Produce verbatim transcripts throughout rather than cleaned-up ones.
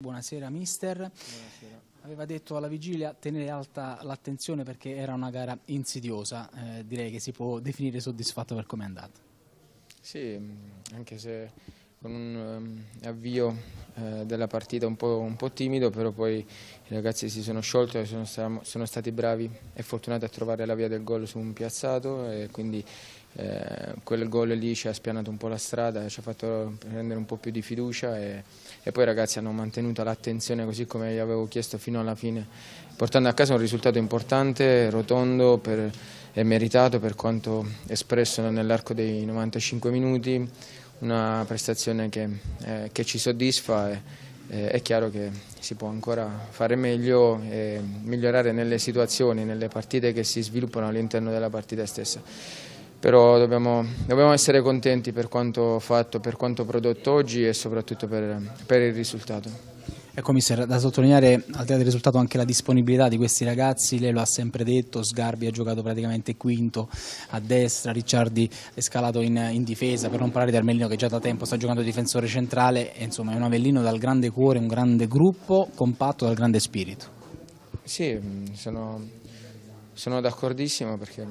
Buonasera mister, buonasera. Aveva detto alla vigilia tenere alta l'attenzione perché era una gara insidiosa, eh, direi che si può definire soddisfatto per come è andata. Sì, anche se con un um, avvio eh, della partita un po', un po' timido, però poi i ragazzi si sono sciolti e sono, sono stati bravi e fortunati a trovare la via del gol su un piazzato e quindi eh, quel gol lì ci ha spianato un po' la strada, ci ha fatto prendere un po' più di fiducia e, e poi i ragazzi hanno mantenuto l'attenzione così come gli avevo chiesto fino alla fine, portando a casa un risultato importante, rotondo per, e meritato per quanto espresso nell'arco dei novantacinque minuti. Una prestazione che, eh, che ci soddisfa e eh, è chiaro che si può ancora fare meglio e migliorare nelle situazioni, nelle partite che si sviluppano all'interno della partita stessa. Però dobbiamo, dobbiamo essere contenti per quanto fatto, per quanto prodotto oggi e soprattutto per, per il risultato. Ecco mister, da sottolineare al di là del risultato anche la disponibilità di questi ragazzi, lei lo ha sempre detto, Sgarbi ha giocato praticamente quinto a destra, Ricciardi è scalato in, in difesa, per non parlare di Armellino che già da tempo sta giocando difensore centrale, e insomma è un Avellino dal grande cuore, un grande gruppo, compatto dal grande spirito. Sì, sono, sono d'accordissimo perché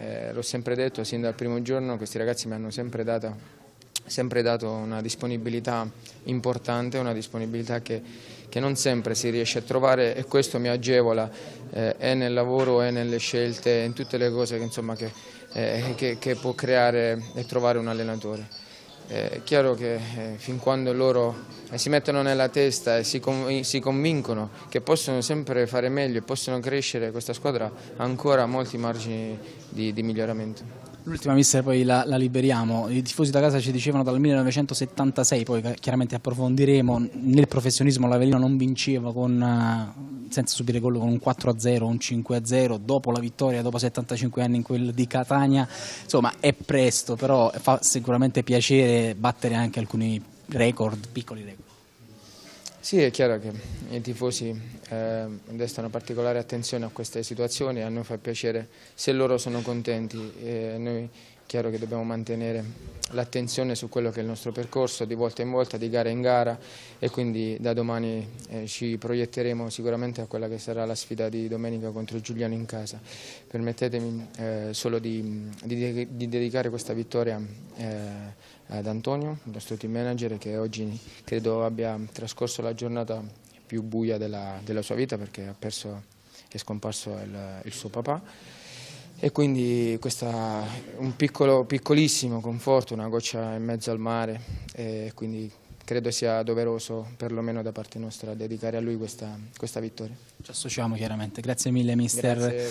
eh, l'ho sempre detto sin dal primo giorno, questi ragazzi mi hanno sempre data... sempre dato una disponibilità importante, una disponibilità che, che non sempre si riesce a trovare e questo mi agevola eh, e nel lavoro e nelle scelte, in tutte le cose che, insomma, che, eh, che, che può creare e trovare un allenatore. Eh, è chiaro che eh, fin quando loro eh, si mettono nella testa e si, con, si convincono che possono sempre fare meglio e possono crescere, questa squadra ha ancora molti margini di, di miglioramento. L'ultima mister poi la, la liberiamo, i tifosi da casa ci dicevano dal millenovecentosettantasei, poi chiaramente approfondiremo, nel professionismo l'Avellino non vinceva con, senza subire gol con un quattro a zero, un cinque a zero, dopo la vittoria, dopo settantacinque anni in quel di Catania, insomma è presto, però fa sicuramente piacere battere anche alcuni record, piccoli record. Sì, è chiaro che i tifosi eh, destano particolare attenzione a queste situazioni, a noi fa piacere se loro sono contenti e noi è chiaro che dobbiamo mantenere l'attenzione su quello che è il nostro percorso di volta in volta, di gara in gara e quindi da domani eh, ci proietteremo sicuramente a quella che sarà la sfida di domenica contro il Giuliano in casa. Permettetemi eh, solo di, di, di dedicare questa vittoria eh, ad Antonio, il nostro team manager, che oggi credo abbia trascorso la giornata più buia della, della sua vita perché ha perso, è scomparso il, il suo papà e quindi questa un piccolo, piccolissimo conforto, una goccia in mezzo al mare e quindi credo sia doveroso perlomeno da parte nostra dedicare a lui questa, questa vittoria. Ci associamo chiaramente, grazie mille mister. Grazie.